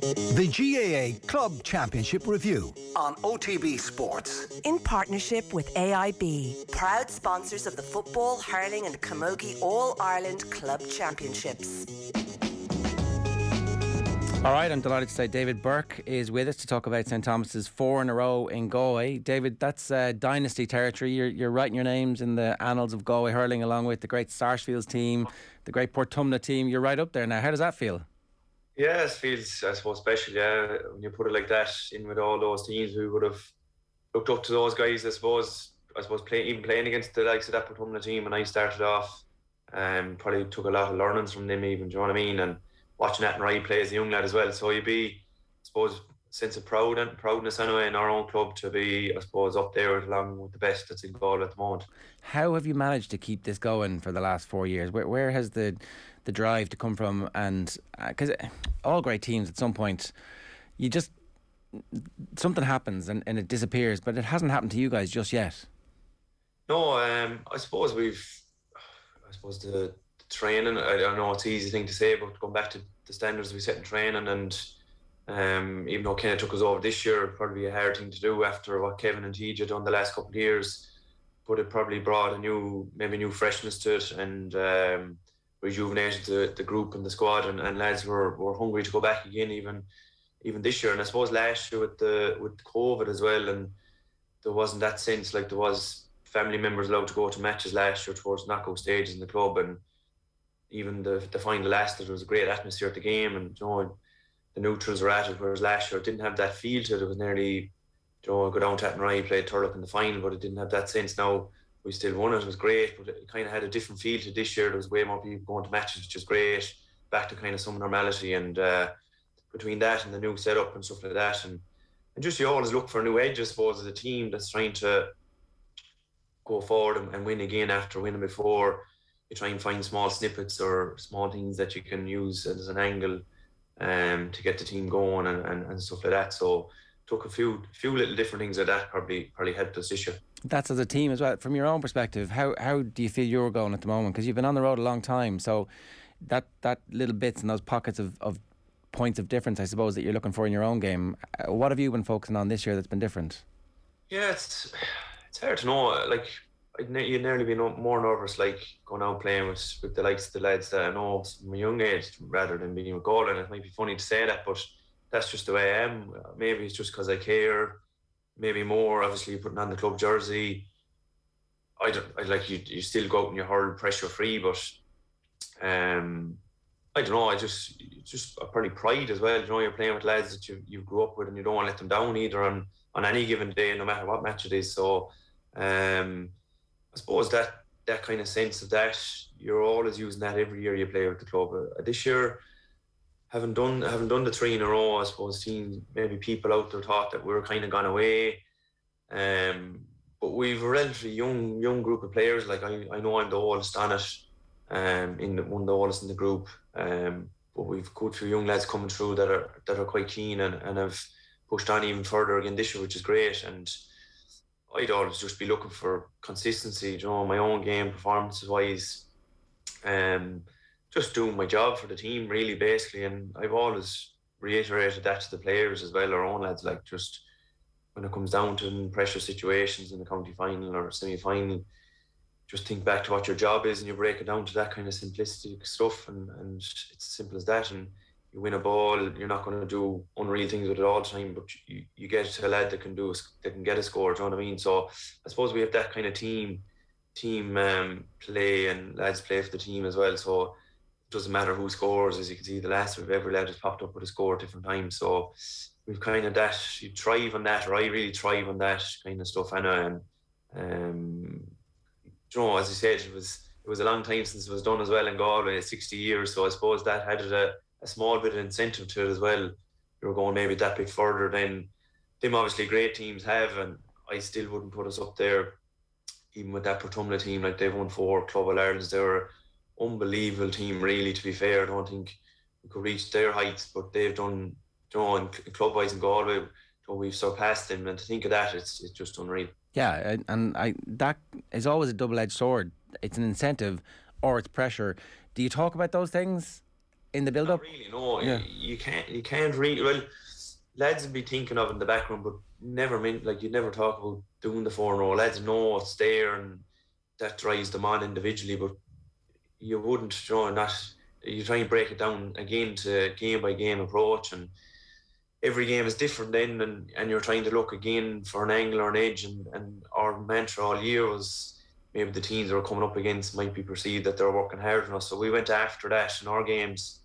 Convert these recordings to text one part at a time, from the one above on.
The GAA Club Championship Review on OTB Sports. In partnership with AIB. Proud sponsors of the Football, Hurling and Camogie All-Ireland Club Championships. All right, I'm delighted to say David Burke is with us to talk about St Thomas's 4 in a row in Galway. David, that's dynasty territory. You're writing your names in the annals of Galway hurling, along with the great Sarsfields team, the great Portumna team. You're right up there now. How does that feel? Yeah, it feels, I suppose, special. Yeah, when you put it like that, in with all those teams, we would have looked up to those guys. I suppose, playing against the likes of that Portumna team, and I started off, probably took a lot of learnings from them. Even, do you know what I mean? And watching Athenry play as a young lad as well. So you'd be, I suppose, a sense of proudness anyway in our own club to be, I suppose, up there along with the best that's in Galway at the moment. How have you managed to keep this going for the last 4 years? Where has the drive to come from? And because all great teams at some point, you just, something happens and it disappears, but it hasn't happened to you guys just yet. No, I suppose the training, I know it's an easy thing to say, but going back to the standards we set in training, and even though Kenneth took us over this year, probably a hard thing to do after what Kevin and TJ done the last couple of years, but it probably brought maybe a new freshness to it, and rejuvenated the group and the squad, and lads were hungry to go back again even this year. And I suppose last year with COVID as well, and there wasn't that sense, like there was family members allowed to go to matches last year towards knockout stages in the club, and even the final last, there was a great atmosphere at the game, and you know, the neutrals were at it, whereas last year it didn't have that feel to it. It was nearly, you know, go down to Athenry, play Turlough in the final, but it didn't have that sense. Now we still won it was great, but it kind of had a different feel to this year. There was way more people going to matches, which is great, back to kind of some normality, and between that and the new setup and stuff like that, and just you always look for a new edge, I suppose, as a team that's trying to go forward and win again after winning before. You try and find small snippets or small things that you can use as an angle to get the team going and stuff like that. So took a few little different things like that probably helped us this year. That's as a team as well. From your own perspective, how do you feel you're going at the moment? Because you've been on the road a long time, so that little bits and those pockets of points of difference, I suppose, that you're looking for in your own game. What have you been focusing on this year that's been different? Yeah, it's hard to know. Like, you'd nearly be more nervous, like going out playing with the likes of the lads that I know from a young age, rather than being with Galway. And it might be funny to say that, but that's just the way I am. Maybe it's just because I care, maybe more. Obviously, putting on the club jersey, you still go out and you hurl pressure free, but I don't know. It's just probably pride as well. You know, you're playing with lads that you grew up with, and you don't want to let them down either on any given day, no matter what match it is. So. I suppose that kind of sense of that, you're always using that every year you play with the club. This year, haven't done the 3 in a row, I suppose, seen maybe people out there thought that we were kind of gone away. But we've a relatively young group of players. Like I know I'm the oldest on it, one of the oldest in the group. But we've got a few young lads coming through that are quite keen and have pushed on even further again this year, which is great. And I'd always just be looking for consistency, you know, my own game, performances-wise, just doing my job for the team, really, basically. And I've always reiterated that to the players as well, our own lads, like, just when it comes down to pressure situations in the county final or semi-final, just think back to what your job is and you break it down to that kind of simplistic stuff, and it's as simple as that. And you win a ball, you're not going to do unreal things with it all the time, but you get a lad that can get a score, do you know what I mean? So I suppose we have that kind of team play, and lads play for the team as well, so it doesn't matter who scores. As you can see, the last week every lad has popped up with a score at different times, so we've kind of that, you thrive on that, or I really thrive on that kind of stuff. And you know, as you said, it was a long time since it was done as well in Galway, 60 years, so I suppose that had a small bit of incentive to it as well. You were going maybe that bit further than them, obviously great teams have, and I still wouldn't put us up there, even with that Portumna team. Like, they've won 4 Club All-Irelands. They're an unbelievable team, really, to be fair. I don't think we could reach their heights, but they've done, you know, club-wise in Galway, you know, we've surpassed them, and to think of that, it's just unreal. Yeah, and that is always a double-edged sword. It's an incentive or it's pressure. Do you talk about those things in the build-up? Really, no. Yeah. You can't really... Well, lads would be thinking of it in the back room, but never meant... Like, you'd never talk about doing the four-in-a-row. Lads know it's there, and that drives them on individually, but you wouldn't, you know, not... You try and break it down again to game-by-game approach, and every game is different then, and you're trying to look again for an angle or an edge, and our mantra all year was maybe the teams that were coming up against might be perceived that they're working harder than us, so we went after that in our games.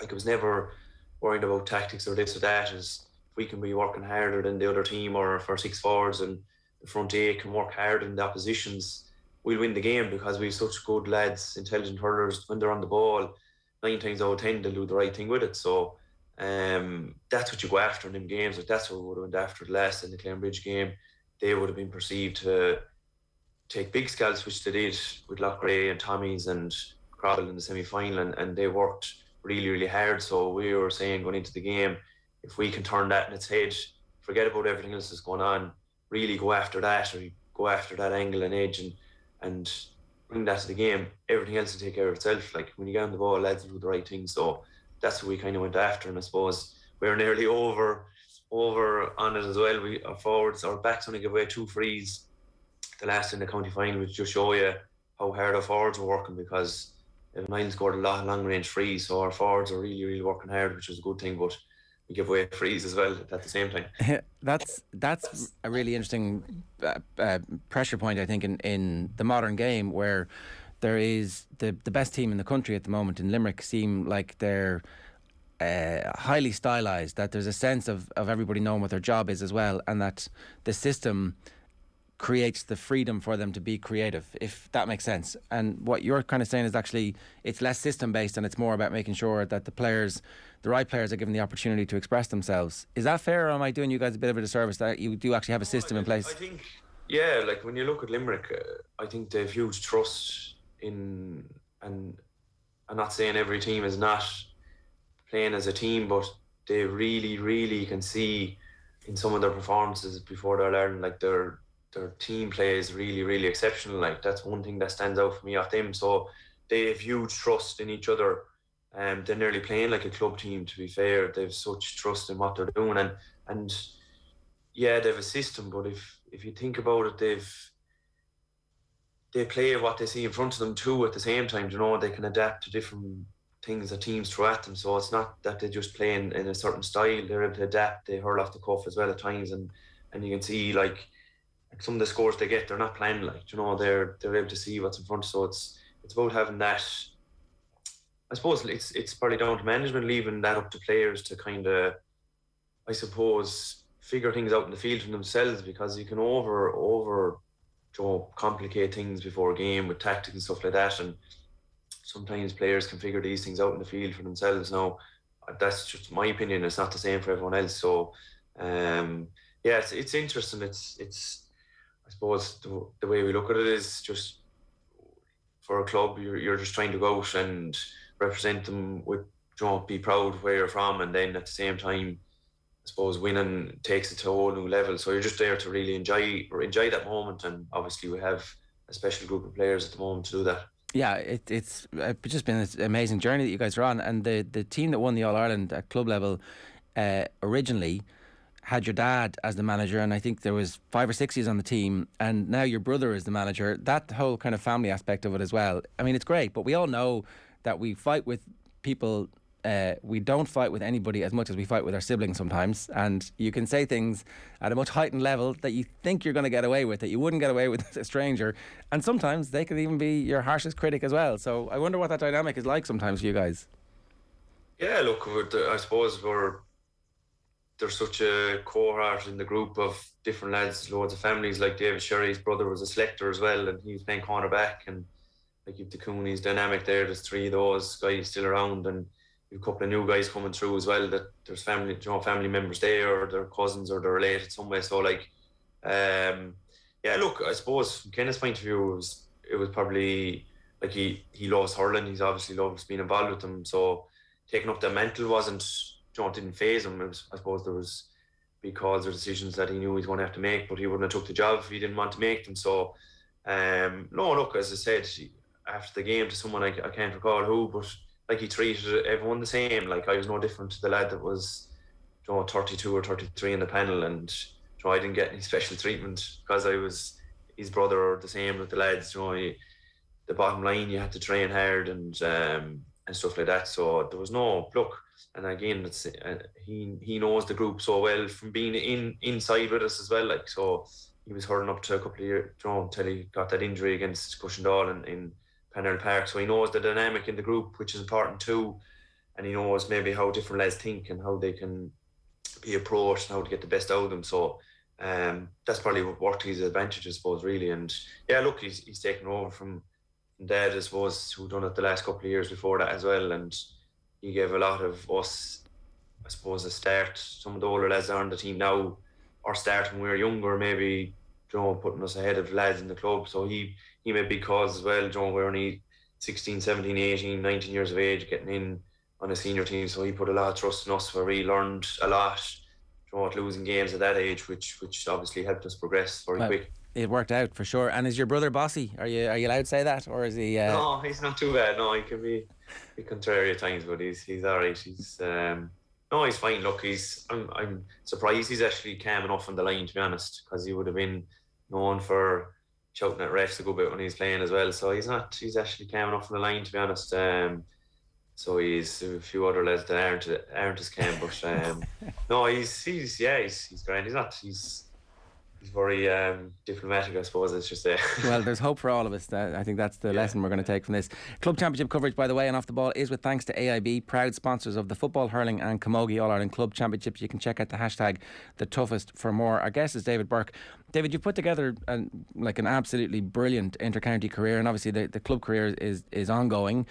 Like, it was never worried about tactics or this or that, as if we can be working harder than the other team, or if our six forwards and the front eight can work harder than the opposition's, we'll win the game, because we have such good lads, intelligent hurlers. When they're on the ball, 9 times out of 10 they'll do the right thing with it. So that's what you go after in them games. Like, that's what we would have went after the last in the Clonbridge game. They would have been perceived to take big scalps, which they did with Loughrea and Tommy's and Crowell in the semi-final, and they worked really, really hard. So we were saying going into the game, if we can turn that in its head, forget about everything else that's going on, really go after that, or go after that angle and edge, and bring that to the game. Everything else will take care of itself. Like, when you get on the ball, lads will do the right thing. So that's what we kind of went after, and I suppose we were nearly over on it as well. We, our forwards, our backs only give away 2 frees the last in the county final, which just show you how hard our forwards were working, because Niall scored a lot of long-range frees, so our forwards are really, really working hard, which is a good thing, but we give away frees as well at the same time. That's a really interesting pressure point, I think, in the modern game, where there is the best team in the country at the moment in Limerick seem like they're highly stylised, that there's a sense of everybody knowing what their job is as well, and that the system creates the freedom for them to be creative, if that makes sense. And what you're kind of saying is actually it's less system based, and it's more about making sure that the right players are given the opportunity to express themselves. Is that fair, or am I doing you guys a bit of a disservice that you do actually have a system in place? I think, yeah, like when you look at Limerick, I think they've huge trust in, and I'm not saying every team is not playing as a team, but they really, really can see in some of their performances before they're learning, like their team play is really, really exceptional. Like, that's one thing that stands out for me off them. So they have huge trust in each other. They're nearly playing like a club team, to be fair. They have such trust in what they're doing. And yeah, they have a system, but if you think about it, they play what they see in front of them too at the same time. You know, they can adapt to different things that teams throw at them. So it's not that they just play in a certain style. They're able to adapt. They hurl off the cuff as well at times. And you can see, like, some of the scores they get, they're not playing, like, you know, they're able to see what's in front. So it's about having that. I suppose it's probably down to management, leaving that up to players to kind of, I suppose, figure things out in the field for themselves, because you can over you know, complicate things before a game with tactics and stuff like that, and sometimes players can figure these things out in the field for themselves. Now, that's just my opinion. It's not the same for everyone else. So yeah, it's interesting. It's I suppose the way we look at it is just for a club, you're just trying to go out and represent them with, you know, be proud of where you're from, and then at the same time, I suppose winning takes it to a whole new level. So you're just there to really enjoy that moment, and obviously we have a special group of players at the moment to do that. Yeah, it's just been an amazing journey that you guys are on, and the team that won the All-Ireland at club level originally had your dad as the manager, and I think there was 5 or 6 years on the team, and now your brother is the manager. That whole kind of family aspect of it as well, I mean, it's great, but we all know that we fight with people, we don't fight with anybody as much as we fight with our siblings sometimes, and you can say things at a much heightened level that you think you're going to get away with, that you wouldn't get away with as a stranger, and sometimes they could even be your harshest critic as well. So I wonder what that dynamic is like sometimes for you guys. Yeah, look, I suppose there's such a cohort in the group of different lads, loads of families. Like David Sherry's brother was a selector as well, and he was playing cornerback, and like you've the Cooneys dynamic there. There's 3 of those guys still around, and you've a couple of new guys coming through as well. That there's family, you know, family members there, or their cousins, or they're related some way. So like, yeah, look, I suppose from Kenneth's point of view, it was probably like he loves hurling. He's obviously loves being involved with them. So taking up the mantle wasn't. John didn't phase him. It was, I suppose there was big calls or decisions that he knew he was going to have to make, but he wouldn't have took the job if he didn't want to make them. So, no, look, as I said, after the game to someone, I can't recall who, but like he treated everyone the same. Like I was no different to the lad that was, you know, 32 or 33 in the panel, and you know, I didn't get any special treatment because I was his brother or the same with the lads. You know, the bottom line, you had to train hard and stuff like that. So there was no look. And again, it's, he knows the group so well from being inside with us as well. Like, so he was hurting up to a couple of years, you know, until he got that injury against Cushendall in Penryn Park. So he knows the dynamic in the group, which is important too. And he knows maybe how different lads think and how they can be approached and how to get the best out of them. So that's probably worked to his advantage, I suppose, really. And yeah, look, he's taken over from Dad, I suppose, who done it the last couple of years before that as well. And he gave a lot of us, I suppose, a start. Some of the older lads that are on the team now are starting when we were younger, maybe, you know, putting us ahead of lads in the club. So he made big calls as well. You know, we were only 16, 17, 18, 19 years of age, getting in on a senior team. So he put a lot of trust in us, where we learned a lot, you know, at losing games at that age, which obviously helped us progress very quick. It worked out for sure. And is your brother bossy? Are you allowed to say that, or is he? No, he's not too bad. No, he can be contrary at times, but he's all right. He's no, he's fine. Look, I'm surprised he's actually calm enough on the line, to be honest, because he would have been known for shouting at refs a good bit when he's playing as well. So he's actually calm enough on the line, to be honest. So he's a few other lads that aren't as calm, but no, he's grand. He's very diplomatic, I suppose, let's just say. Well, there's hope for all of us. I think that's the lesson we're going to take from this. Club Championship coverage, by the way, and Off the Ball is with thanks to AIB, proud sponsors of the football, hurling and camogie All-Ireland Club Championships. You can check out the hashtag #TheToughest for more. Our guest is David Burke. David, you've put together an absolutely brilliant inter-county career, and obviously the club career is ongoing.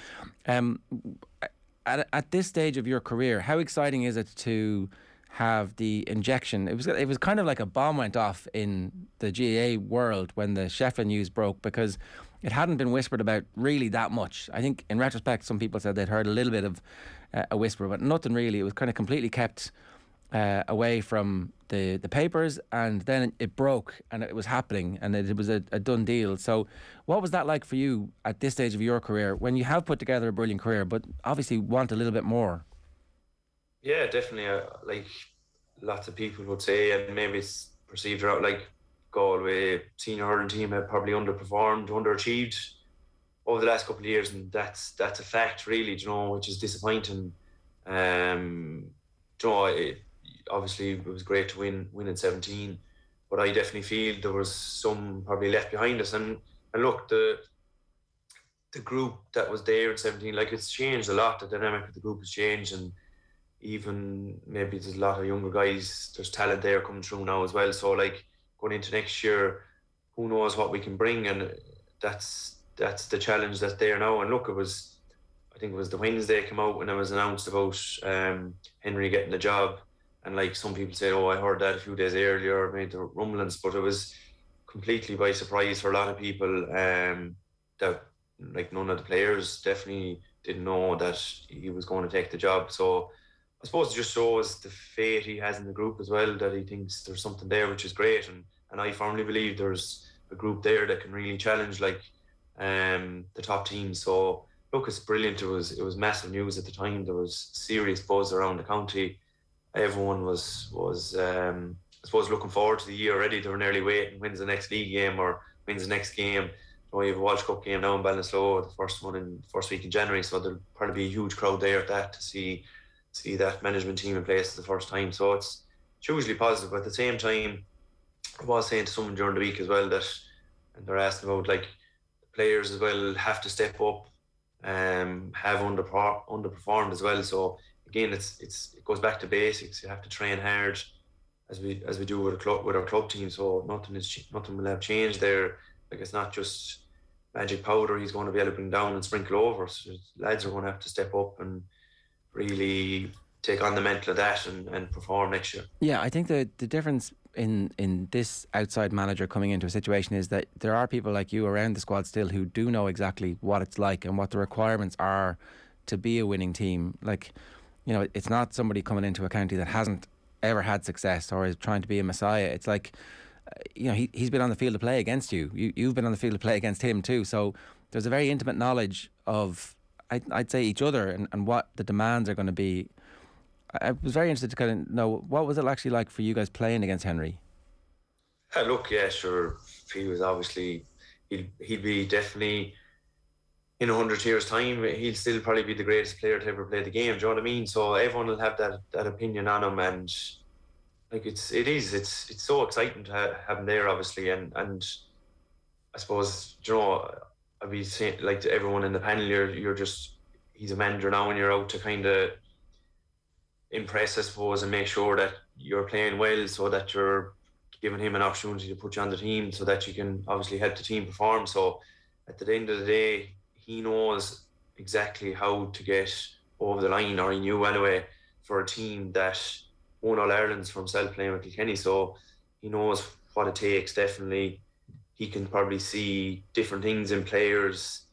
At this stage of your career, how exciting is it to have the injection? It was kind of like a bomb went off in the GAA world when the Shefflin news broke, because it hadn't been whispered about really that much. I think in retrospect some people said they'd heard a little bit of a whisper, but nothing really. It was kind of completely kept away from the papers, and then it broke and it was happening, and it was a done deal. So what was that like for you at this stage of your career, when you have put together a brilliant career but obviously want a little bit more? Yeah, definitely. Like lots of people would say, and maybe it's perceived out, like Galway senior hurling team have probably underachieved over the last couple of years, and that's a fact, really. You know, which is disappointing. You know, obviously it was great to win in 2017, but I definitely feel there was some probably left behind us. And look, the group that was there in 2017, like, it's changed a lot. The dynamic of the group has changed, and even maybe there's a lot of younger guys, there's talent there coming through now as well. So like going into next year, who knows what we can bring, and that's the challenge that's there now. And look, I think it was the Wednesday came out when it was announced about Henry getting the job, and like some people say, oh, I heard that a few days earlier, made the rumblings, but it was completely by surprise for a lot of people. That like none of the players definitely didn't know that he was going to take the job. So I suppose it just shows the faith he has in the group as well, that he thinks there's something there, which is great. And I firmly believe there's a group there that can really challenge like the top teams. So look, it's brilliant. It was massive news at the time. There was serious buzz around the county. Everyone was I suppose looking forward to the year already. They were nearly waiting, when's the next league game, or when's the next game. You know, you have a Walsh Cup game now in Ballinasloe, the first one in first week in January. So there'll probably be a huge crowd there at that to see that management team in place for the first time. So it's hugely positive. But at the same time, I was saying to someone during the week as well that, and they're asking about like the players as well have to step up, have underperformed as well. So again, it goes back to basics. You have to train hard, as we do with our club team. So nothing will have changed there. Like, it's not just magic powder he's going to be able to bring down and sprinkle over. So lads are going to have to step up and really take on the mantle of that and perform next year. Yeah, I think the difference in this outside manager coming into a situation is that there are people like you around the squad still who do know exactly what it's like and what the requirements are to be a winning team. Like, you know, it's not somebody coming into a county that hasn't ever had success or is trying to be a messiah. It's like, you know, he's been on the field of play against you. You've been on the field of play against him too. So there's a very intimate knowledge of I'd say each other and what the demands are going to be. I was very interested to kind of know, what was it actually like for you guys playing against Henry? Look, yeah, sure. He was obviously, he'd be definitely, in 100 years' time, he'll still probably be the greatest player to ever play the game. Do you know what I mean? So everyone will have that opinion on him, and like it's so exciting to have him there, obviously, and I suppose, you know, I'd be saying like to everyone in the panel, you're just, he's a manager now, and you're out to kind of impress, I suppose, and make sure that you're playing well, so that you're giving him an opportunity to put you on the team, so that you can obviously help the team perform. So at the end of the day, he knows exactly how to get over the line, or he knew anyway, for a team that won All Ireland's for himself playing with Kilkenny. So he knows what it takes, definitely. He can probably see different things in players,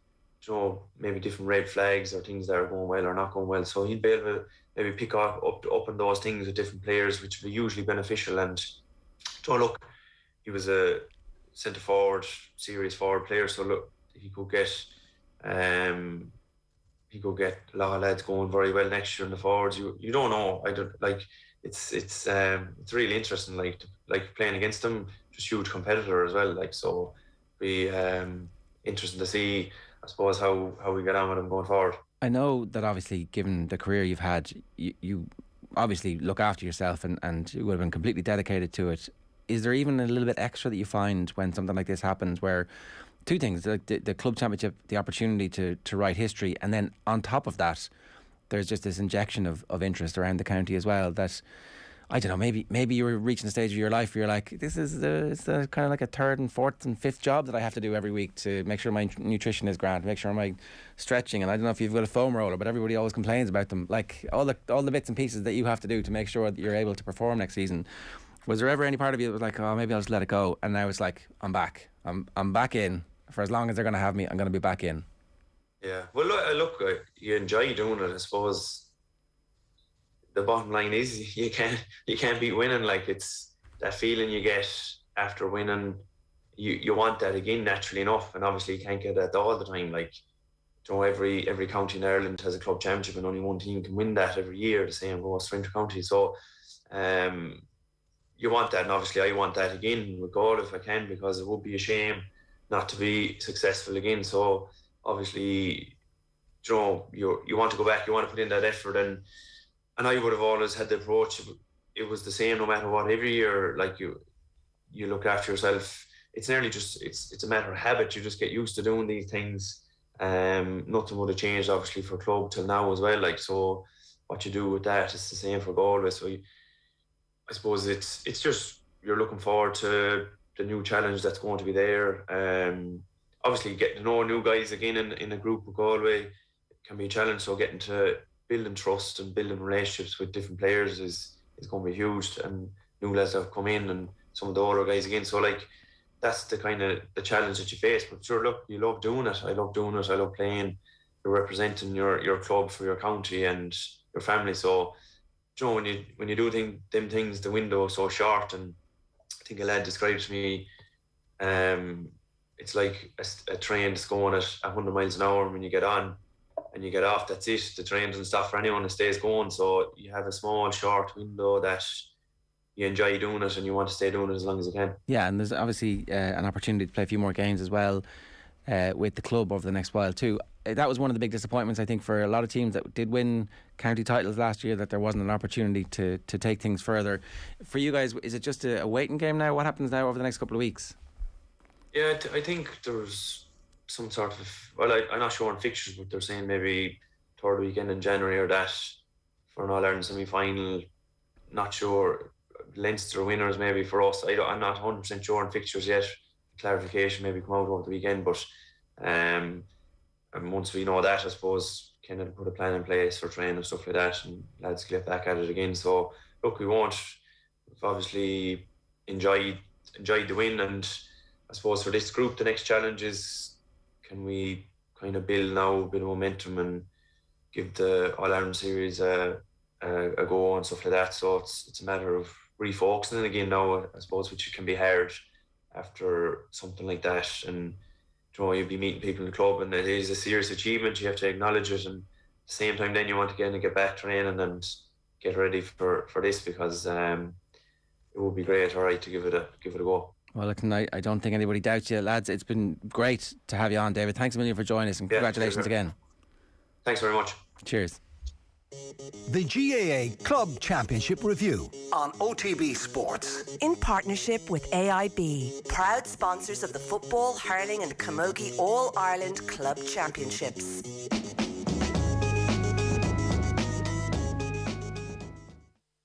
you know, maybe different red flags or things that are going well or not going well. So he'll be able to maybe pick up on those things with different players, which will be hugely beneficial. And so look, he was a centre forward, serious forward player. So look, he could get a lot of lads going very well next year in the forwards. You don't know. I don't like. It's really interesting. Like playing against him, just huge competitor as well. Like, so be interesting to see, I suppose, how we get on with him going forward. I know that obviously, given the career you've had, you obviously look after yourself and you would have been completely dedicated to it. Is there even a little bit extra that you find when something like this happens, where two things, like the club championship, the opportunity to write history, and then on top of that there's just this injection of interest around the county as well, that I don't know, maybe you were reaching a stage of your life where you're like, this is it's kind of like a third and fourth and fifth job that I have to do every week to make sure my nutrition is grand, make sure my stretching, and I don't know if you've got a foam roller, but everybody always complains about them, like all the bits and pieces that you have to do to make sure that you're able to perform next season. Was there ever any part of you that was like, oh, maybe I'll just let it go, and now it's like, I'm back in for as long as they're going to have me, I'm going to be back in? Yeah, well, look, you enjoy doing it, I suppose. The bottom line is you can't beat winning. Like, it's that feeling you get after winning, you want that again, naturally enough, and obviously you can't get that all the time. Like, you know, every county in Ireland has a club championship, and only one team can win that every year, the same goes for inter-county. So you want that, and obviously I want that again with God if I can, because it would be a shame not to be successful again. So obviously, you know, you want to go back, you want to put in that effort, and I would have always had the approach, it was the same no matter what. Every year, like, you look after yourself. It's nearly just, it's a matter of habit. You just get used to doing these things. Nothing would have changed, obviously, for club till now as well. Like, so what you do with that is the same for Galway. So I suppose it's just, you're looking forward to the new challenge that's going to be there. Obviously, getting to know new guys again in a group with Galway can be a challenge. So getting to building trust and building relationships with different players is going to be huge, and new lads have come in and some of the older guys again. So like, that's the kind of the challenge that you face. But sure, look, you love doing it. I love doing it. I love playing. You're representing your club for your county and your family. So, you know, when you do them things, the window is so short. And I think a lad described to me, it's like a train that's going at 100 miles an hour, and when you get on and you get off, that's it. The train doesn't stop for anyone, it stays going. So you have a small, short window that you enjoy doing it, and you want to stay doing it as long as you can. Yeah, and there's obviously an opportunity to play a few more games as well with the club over the next while too. That was one of the big disappointments, I think, for a lot of teams that did win county titles last year, that there wasn't an opportunity to take things further. For you guys, is it just a waiting game now? What happens now over the next couple of weeks? Yeah, I think there's some sort of, well, I'm not sure on fixtures, but they're saying maybe third weekend in January or that for an All Ireland semi-final. Not sure. Leinster winners maybe for us. I'm not 100% sure on fixtures yet. Clarification maybe come out over the weekend, but and once we know that, I suppose Kenneth put a plan in place for training and stuff like that, and lads get back at it again. So look, we've obviously enjoyed the win, and I suppose for this group, the next challenge is, can we kind of build now a bit of momentum and give the All Ireland series a go and stuff like that? So it's a matter of refocusing again now, I suppose, which can be hard after something like that. And you know, you'll be meeting people in the club, and it is a serious achievement. You have to acknowledge it, and at the same time, then you want to get back training and get ready for this, because it would be great, all right, to give it a go. Well, listen, I don't think anybody doubts you, lads. It's been great to have you on, David. Thanks a million for joining us, and congratulations again. Thanks very much. Cheers. The GAA Club Championship Review on OTB Sports, in partnership with AIB, proud sponsors of the football, hurling and camogie All-Ireland Club Championships.